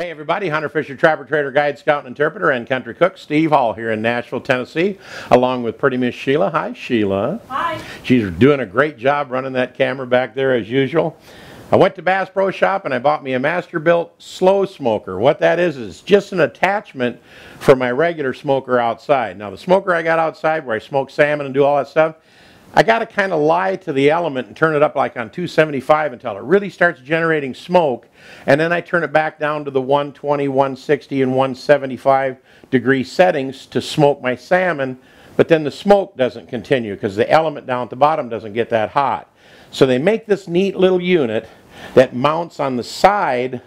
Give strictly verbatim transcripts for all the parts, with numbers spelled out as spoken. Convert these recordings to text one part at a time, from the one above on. Hey everybody, Hunter Fisher, Trapper, Trader, Guide, Scout, and Interpreter, and Country Cook, Steve Hall here in Nashville, Tennessee, along with pretty Miss Sheila. Hi, Sheila. Hi. She's doing a great job running that camera back there as usual. I went to Bass Pro Shop and I bought me a Masterbuilt slow smoker. What that is is just an attachment for my regular smoker outside. Now the smoker I got outside where I smoke salmon and do all that stuff, I got to kind of lie to the element and turn it up like on two seventy-five until it really starts generating smoke, and then I turn it back down to the one twenty, one sixty, and one seventy-five degree settings to smoke my salmon, but then the smoke doesn't continue because the element down at the bottom doesn't get that hot. So they make this neat little unit that mounts on the side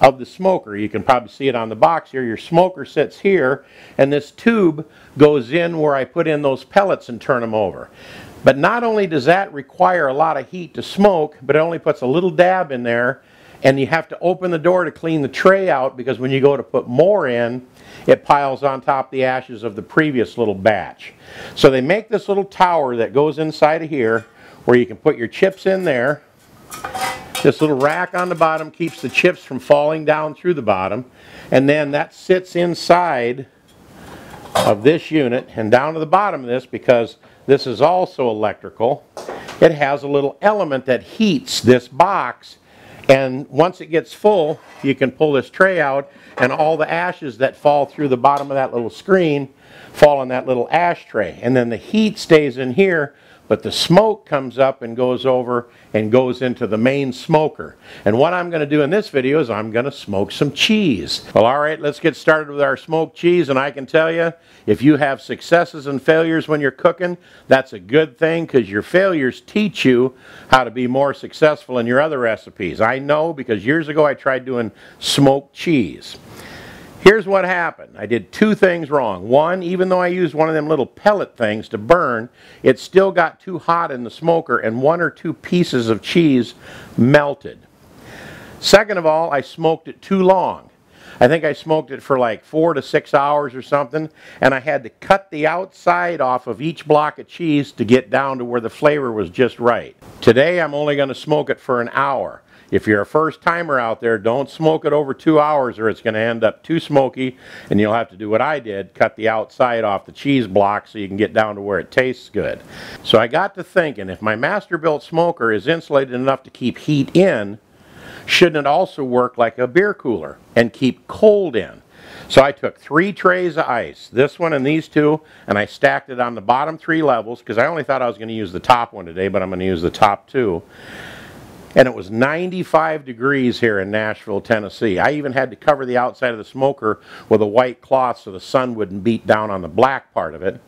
of the smoker. You can probably see it on the box here. Your smoker sits here and this tube goes in where I put in those pellets and turn them over. But not only does that require a lot of heat to smoke, but it only puts a little dab in there, and you have to open the door to clean the tray out because when you go to put more in, it piles on top the ashes of the previous little batch. So they make this little tower that goes inside of here where you can put your chips in there. This little rack on the bottom keeps the chips from falling down through the bottom, and then that sits inside of this unit, and down to the bottom of this, because this is also electrical, it has a little element that heats this box, and once it gets full you can pull this tray out and all the ashes that fall through the bottom of that little screen fall in that little ashtray, and then the heat stays in here but the smoke comes up and goes over and goes into the main smoker. And what I'm going to do in this video is I'm going to smoke some cheese. Well, all right, let's get started with our smoked cheese. And I can tell you, if you have successes and failures when you're cooking, that's a good thing, because your failures teach you how to be more successful in your other recipes. I know, because years ago I tried doing smoked cheese. Here's what happened. I did two things wrong. One, even though I used one of them little pellet things to burn, it still got too hot in the smoker and one or two pieces of cheese melted. Second of all, I smoked it too long. I think I smoked it for like four to six hours or something, and I had to cut the outside off of each block of cheese to get down to where the flavor was just right. Today I'm only going to smoke it for an hour. If you're a first timer out there, don't smoke it over two hours or it's going to end up too smoky and you'll have to do what I did, cut the outside off the cheese block so you can get down to where it tastes good. So I got to thinking, if my Masterbuilt smoker is insulated enough to keep heat in, shouldn't it also work like a beer cooler and keep cold in? So I took three trays of ice, this one and these two, and I stacked it on the bottom three levels because I only thought I was going to use the top one today, but I'm going to use the top two. And it was ninety-five degrees here in Nashville, Tennessee. I even had to cover the outside of the smoker with a white cloth so the sun wouldn't beat down on the black part of it.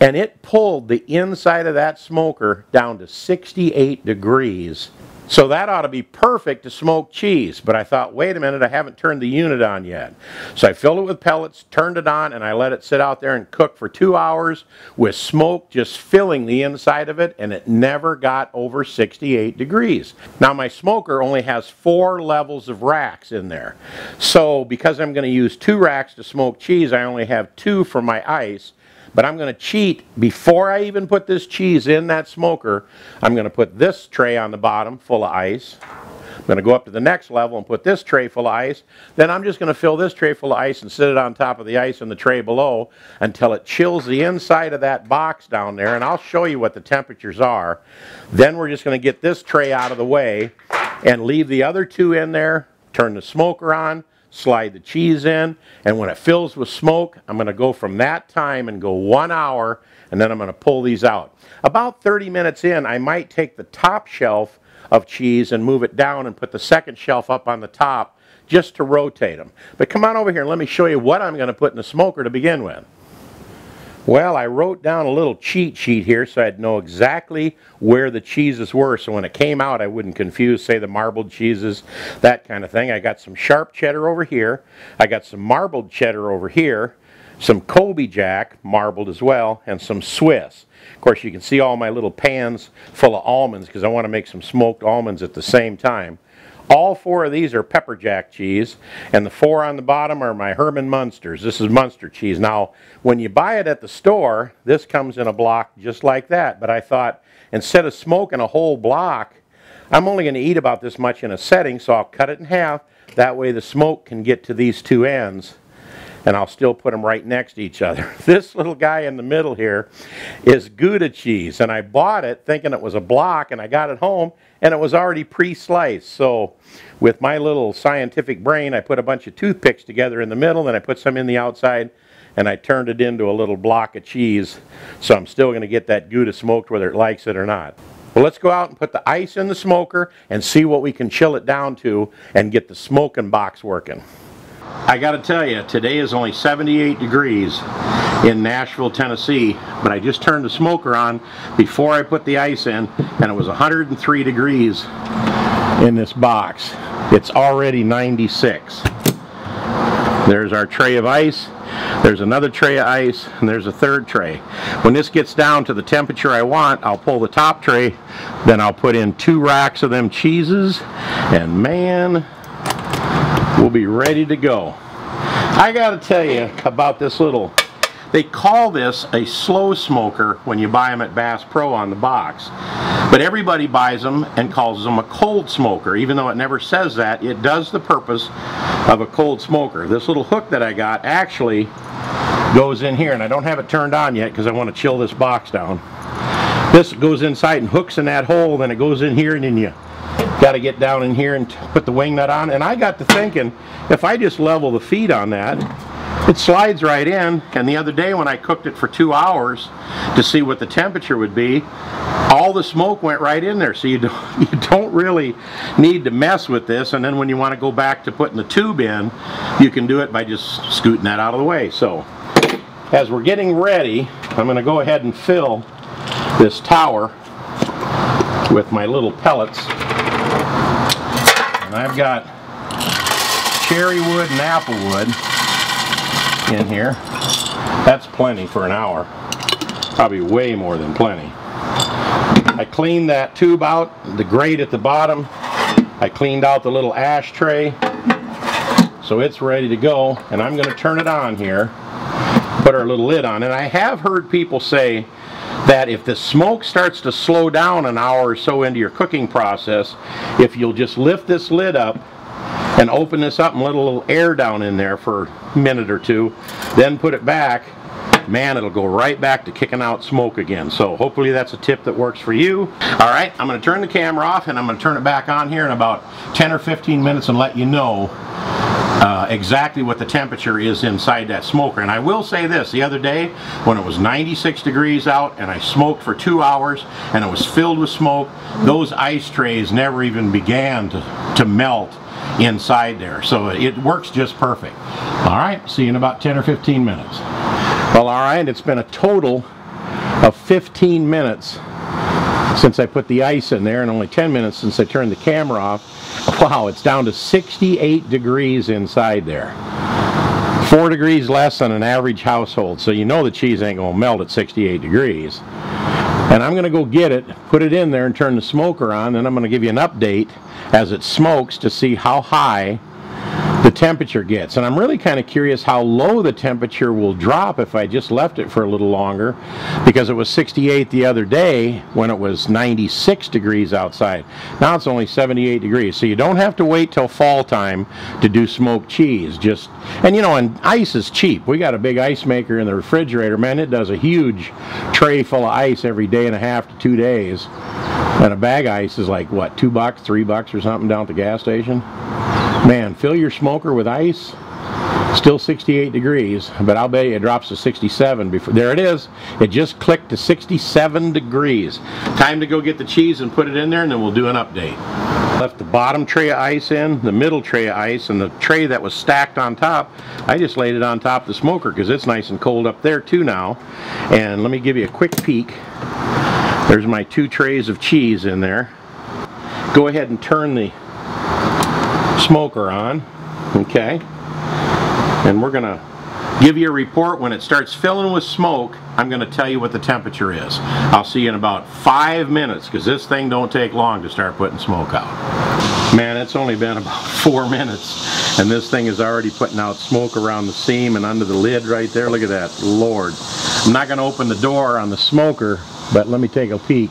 And it pulled the inside of that smoker down to sixty-eight degrees. So that ought to be perfect to smoke cheese. But I thought, wait a minute, I haven't turned the unit on yet. So I filled it with pellets, turned it on, and I let it sit out there and cook for two hours with smoke just filling the inside of it, and it never got over sixty-eight degrees. Now my smoker only has four levels of racks in there. So because I'm going to use two racks to smoke cheese, I only have two for my ice. But I'm going to cheat. Before I even put this cheese in that smoker, I'm going to put this tray on the bottom full of ice. I'm going to go up to the next level and put this tray full of ice. Then I'm just going to fill this tray full of ice and sit it on top of the ice in the tray below until it chills the inside of that box down there. And I'll show you what the temperatures are. Then we're just going to get this tray out of the way and leave the other two in there, turn the smoker on, slide the cheese in, and when it fills with smoke, I'm going to go from that time and go one hour, and then I'm going to pull these out. About thirty minutes in, I might take the top shelf of cheese and move it down and put the second shelf up on the top just to rotate them. But come on over here and let me show you what I'm going to put in the smoker to begin with. Well, I wrote down a little cheat sheet here so I'd know exactly where the cheeses were, so when it came out I wouldn't confuse, say, the marbled cheeses, that kind of thing. I got some sharp cheddar over here, I got some marbled cheddar over here, some Colby Jack, marbled as well, and some Swiss. Of course, you can see all my little pans full of almonds because I want to make some smoked almonds at the same time. All four of these are pepper jack cheese, and the four on the bottom are my Herman Munsters. This is Munster cheese. Now, when you buy it at the store, this comes in a block just like that, but I thought, instead of smoking a whole block, I'm only going to eat about this much in a setting, so I'll cut it in half, That way the smoke can get to these two ends and I'll still put them right next to each other. This little guy in the middle here is Gouda cheese, and I bought it thinking it was a block, and I got it home and it was already pre-sliced. So with my little scientific brain, I put a bunch of toothpicks together in the middle and I put some in the outside and I turned it into a little block of cheese. So I'm still gonna get that Gouda smoked whether it likes it or not. Well, let's go out and put the ice in the smoker and see what we can chill it down to and get the smoking box working. I gotta tell you, today is only seventy-eight degrees in Nashville, Tennessee, but I just turned the smoker on before I put the ice in and it was one hundred three degrees in this box. It's already ninety-six. There's our tray of ice. There's another tray of ice, and there's a third tray. When this gets down to the temperature I want, I'll pull the top tray, then I'll put in two racks of them cheeses, and man, we'll be ready to go. I gotta tell you about this little, they call this a slow smoker when you buy them at Bass Pro on the box. But everybody buys them and calls them a cold smoker. Even though it never says that, it does the purpose of a cold smoker. This little hook that I got actually goes in here, and I don't have it turned on yet because I want to chill this box down. This goes inside and hooks in that hole, then it goes in here, and then you got to get down in here and put the wing nut on. And I got to thinking, if I just level the feet on that, it slides right in. And the other day when I cooked it for two hours to see what the temperature would be, all the smoke went right in there. So you don't, you don't really need to mess with this. And then when you want to go back to putting the tube in, you can do it by just scooting that out of the way. So as we're getting ready, I'm going to go ahead and fill this tower with my little pellets. And I've got cherry wood and apple wood in here. That's plenty for an hour, probably way more than plenty. I cleaned that tube out, the grate at the bottom. I cleaned out the little ashtray, so it's ready to go, and I'm going to turn it on here, put our little lid on. And I have heard people say that if the smoke starts to slow down an hour or so into your cooking process, if you'll just lift this lid up and open this up and let a little air down in there for a minute or two, then put it back, man, it'll go right back to kicking out smoke again. So hopefully that's a tip that works for you. All right, I'm going to turn the camera off and I'm going to turn it back on here in about ten or fifteen minutes and let you know Uh, exactly what the temperature is inside that smoker. And I will say this, the other day when it was ninety-six degrees out and I smoked for two hours and it was filled with smoke, those ice trays never even began to, to melt inside there. So it works just perfect. All right, see you in about ten or fifteen minutes. Well, all right, it's been a total of fifteen minutes since I put the ice in there, and only ten minutes since I turned the camera off. Wow, it's down to sixty-eight degrees inside there. Four degrees less than an average household, so you know the cheese ain't gonna melt at sixty-eight degrees. And I'm gonna go get it, put it in there and turn the smoker on, and I'm gonna give you an update as it smokes to see how high the temperature gets. And I'm really kind of curious how low the temperature will drop if I just left it for a little longer, because it was sixty-eight the other day when it was ninety-six degrees outside. Now it's only seventy-eight degrees. So you don't have to wait till fall time to do smoked cheese. Just, and you know, and ice is cheap. We got a big ice maker in the refrigerator, man. It does a huge tray full of ice every day and a half to two days. And a bag of ice is like what, two bucks, three bucks or something down at the gas station. Man, fill your smoker with ice, still sixty-eight degrees, but I'll bet you it drops to sixty-seven before. There it is. It just clicked to sixty-seven degrees. Time to go get the cheese and put it in there, and then we'll do an update. Left the bottom tray of ice in, the middle tray of ice, and the tray that was stacked on top, I just laid it on top of the smoker because it's nice and cold up there too now. And let me give you a quick peek. There's my two trays of cheese in there. Go ahead and turn the smoker on, okay, and we're gonna give you a report when it starts filling with smoke. I'm gonna tell you what the temperature is. I'll see you in about five minutes, because this thing don't take long to start putting smoke out. Man, it's only been about four minutes and this thing is already putting out smoke around the seam and under the lid right there. Look at that. Lord, I'm not gonna open the door on the smoker, but let me take a peek.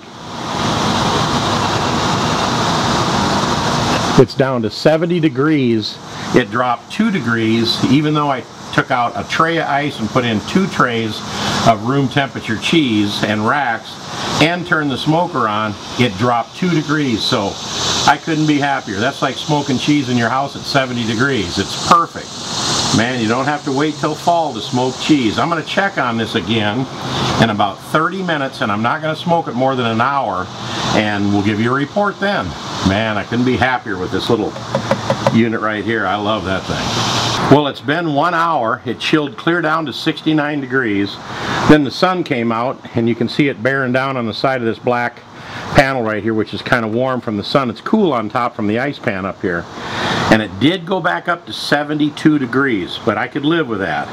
It's down to seventy degrees it dropped two degrees, even though I took out a tray of ice and put in two trays of room temperature cheese and racks and turned the smoker on, it dropped two degrees. So I couldn't be happier. That's like smoking cheese in your house at seventy degrees. It's perfect. Man, you don't have to wait till fall to smoke cheese. I'm going to check on this again in about thirty minutes, and I'm not going to smoke it more than an hour, and we'll give you a report then. Man, I couldn't be happier with this little unit right here. I love that thing. Well, it's been one hour. It chilled clear down to sixty-nine degrees. Then the sun came out, and you can see it bearing down on the side of this black panel right here, which is kind of warm from the sun. It's cool on top from the ice pan up here. And it did go back up to seventy-two degrees, but I could live with that.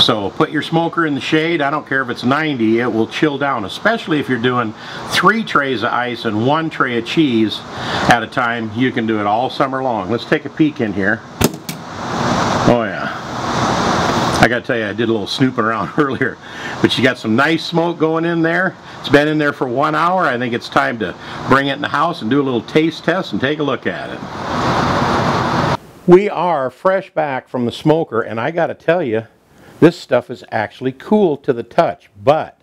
So put your smoker in the shade. I don't care if it's ninety, it will chill down, especially if you're doing three trays of ice and one tray of cheese at a time. You can do it all summer long. Let's take a peek in here. Oh yeah. I gotta tell you, I did a little snooping around earlier, but you got some nice smoke going in there. It's been in there for one hour. I think it's time to bring it in the house and do a little taste test and take a look at it. We are fresh back from the smoker, and I gotta tell you, this stuff is actually cool to the touch, but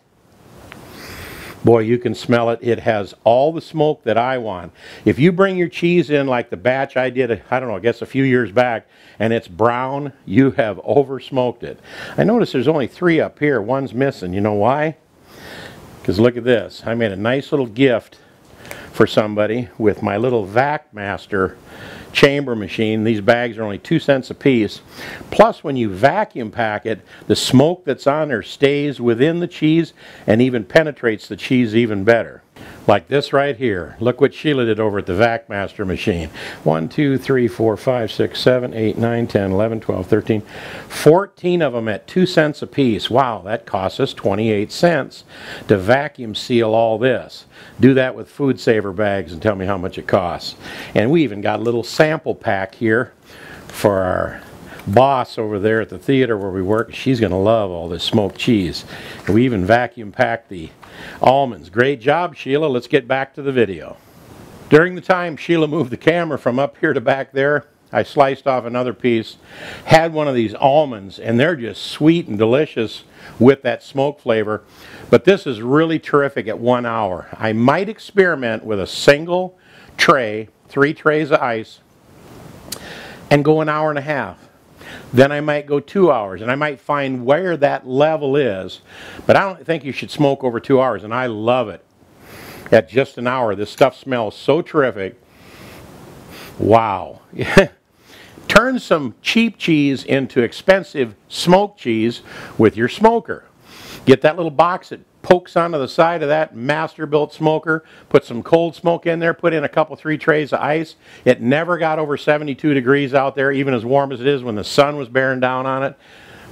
boy, you can smell it. It has all the smoke that I want. If you bring your cheese in like the batch I did, I don't know, I guess a few years back, and it's brown, you have over smoked it. I notice there's only three up here. One's missing. You know why? Because look at this. I made a nice little gift for somebody with my little Vac Master chamber machine. These bags are only two cents a piece. Plus, when you vacuum pack it, the smoke that's on there stays within the cheese and even penetrates the cheese even better. Like this right here. Look what Sheila did over at the Vac Master machine. one, two, three, four, five, six, seven, eight, nine, ten, eleven, twelve, thirteen. fourteen of them at two cents a piece. Wow, that cost us twenty-eight cents to vacuum seal all this. Do that with Food Saver bags and tell me how much it costs. And we even got a little sample pack here for our boss over there at the theater where we work. She's going to love all this smoked cheese. We even vacuum packed the almonds. Great job, Sheila. Let's get back to the video. During the time Sheila moved the camera from up here to back there, I sliced off another piece, had one of these almonds, and they're just sweet and delicious with that smoke flavor. But this is really terrific at one hour. I might experiment with a single tray, three trays of ice, and go an hour and a half. Then I might go two hours, and I might find where that level is. But I don't think you should smoke over two hours, and I love it. At just an hour, this stuff smells so terrific. Wow. Turn some cheap cheese into expensive smoked cheese with your smoker. Get that little box that pokes onto the side of that Masterbuilt smoker, put some cold smoke in there, put in a couple, three trays of ice. It never got over seventy-two degrees out there, even as warm as it is when the sun was bearing down on it.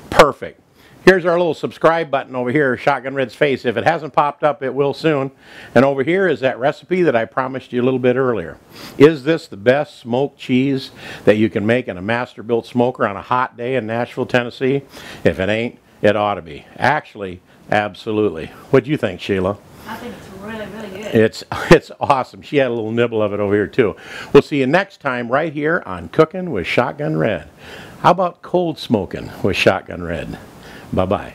Perfect. Here's our little subscribe button over here, Shotgun Red's face. If it hasn't popped up, it will soon. And over here is that recipe that I promised you a little bit earlier. Is this the best smoked cheese that you can make in a Masterbuilt smoker on a hot day in Nashville, Tennessee? If it ain't, it ought to be. Actually, absolutely. What do you think, Sheila? I think it's really, really good. It's, it's awesome. She had a little nibble of it over here, too. We'll see you next time right here on Cooking with Shotgun Red. How about cold smoking with Shotgun Red? Bye-bye.